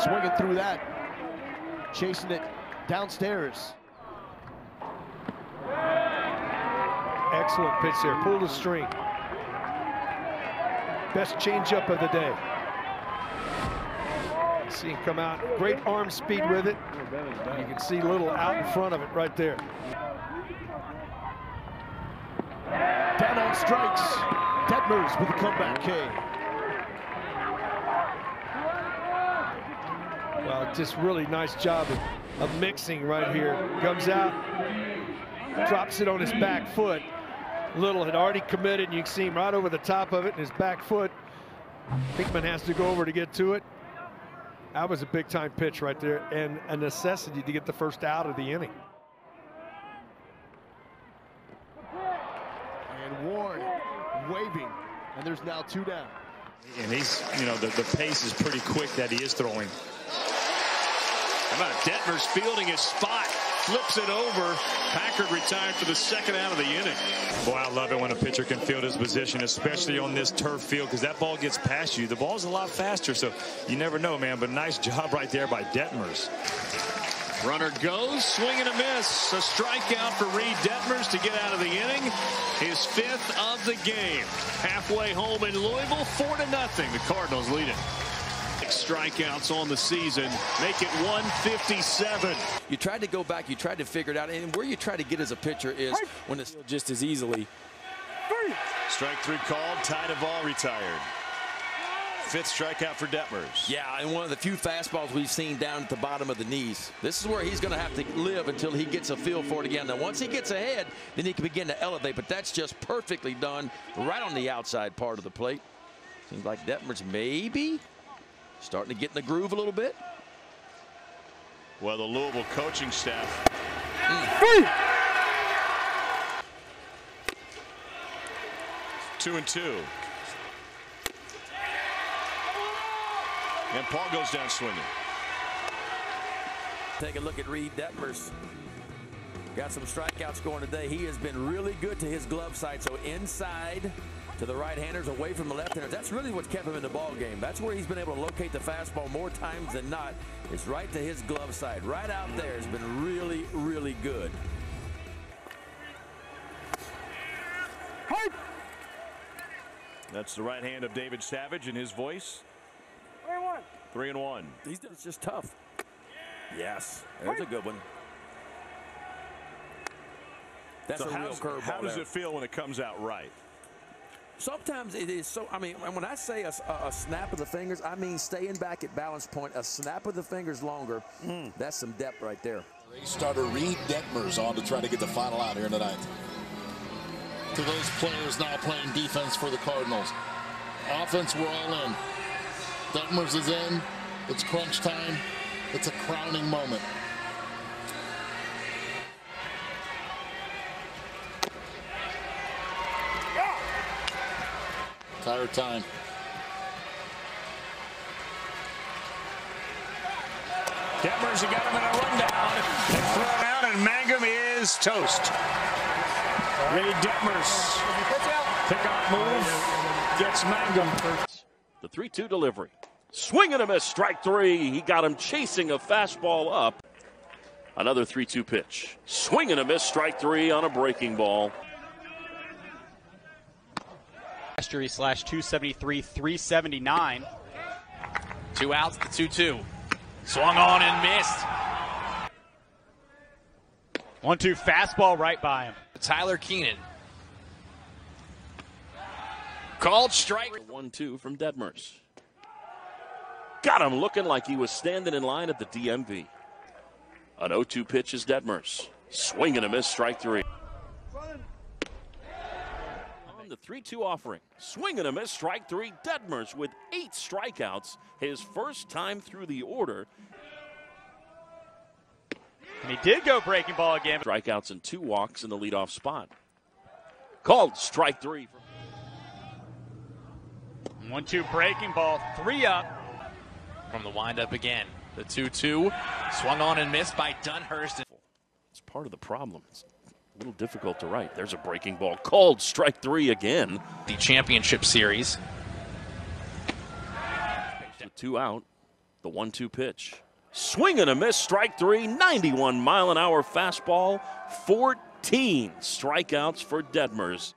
Swinging through that, chasing it downstairs. Excellent pitch there, pulled a string. Best changeup of the day. See him come out, great arm speed with it. You can see Little out in front of it right there. Down on strikes, Detmers with a comeback K. Wow, just really nice job of mixing right here. Comes out, drops it on his back foot. Little had already committed, and you can see him right over the top of it in his back foot. Hickman has to go over to get to it. That was a big-time pitch right there, and a necessity to get the first out of the inning. And Warren waving, and there's now two down. And he's, you know, the pace is pretty quick that he is throwing. How about Detmers fielding his spot? Flips it over. Packard retired for the second out of the inning. Boy, I love it when a pitcher can field his position, especially on this turf field, because that ball gets past you. The ball's a lot faster, so you never know, man. But nice job right there by Detmers. Runner goes, swing and a miss. A strikeout for Reid Detmers to get out of the inning. His fifth of the game. Halfway home in Louisville, 4-0. The Cardinals lead it. Strikeouts on the season make it 157. You tried to go back, you tried to figure it out, and where you try to get as a pitcher is when it's just as easily. Strike three called, tied of all retired. Fifth strikeout for Detmers. Yeah, and one of the few fastballs we've seen down at the bottom of the knees. This is where he's going to have to live until he gets a feel for it again. Now, once he gets ahead, then he can begin to elevate, but that's just perfectly done right on the outside part of the plate. Seems like Detmers maybe starting to get in the groove a little bit. Well, the Louisville coaching staff. Two and two. And Paul goes down swinging. Take a look at Reid Detmers. Got some strikeouts going today. He has been really good to his glove side, so inside to the right-handers, away from the left-handers. That's really what kept him in the ball game. That's where he's been able to locate the fastball more times than not. It's right to his glove side. Right out there has been really, really good. That's the right hand of David Savage in his voice. 3-1. It's just tough. Yes, there's a good one. That's a real curveball. How does it feel when it comes out right? Sometimes it is so, I mean, when I say a snap of the fingers, I mean staying back at balance point, a snap of the fingers longer. That's some depth right there. Starter Reid Detmers on to try to get the final out here in the ninth. To those players now playing defense for the Cardinals. Offense, we're all in. Detmers is in. It's crunch time. It's a crowning moment. Entire time. Detmers got him in a rundown and thrown out, and Mangum is toast. Reid Detmers. Pickoff move. Gets Mangum. The 3-2 delivery. Swing and a miss. Strike three. He got him chasing a fastball up. Another 3-2 pitch. Swing and a miss. Strike three on a breaking ball. He slashed 273, 379. Two outs, the 2-2. Swung on and missed. 1-2 fastball right by him. Tyler Keenan. Called strike. 1-2 from Detmers. Got him looking like he was standing in line at the DMV. An 0-2 pitch is Detmers. Swing and a miss, strike three. The 3-2 offering. Swing and a miss, strike three. Detmers with 8 strikeouts, his first time through the order. And he did go breaking ball again. Strikeouts and 2 walks in the leadoff spot. Called strike three. 1-2 breaking ball, 3 up. From the windup again. The 2-2 swung on and missed by Dunhurst. It's part of the problem. It's a little difficult to write. There's a breaking ball called strike three again. The championship series. 2 out. The 1-2 pitch. Swing and a miss, strike three, 91-mile-an-hour fastball, 14 strikeouts for Detmers.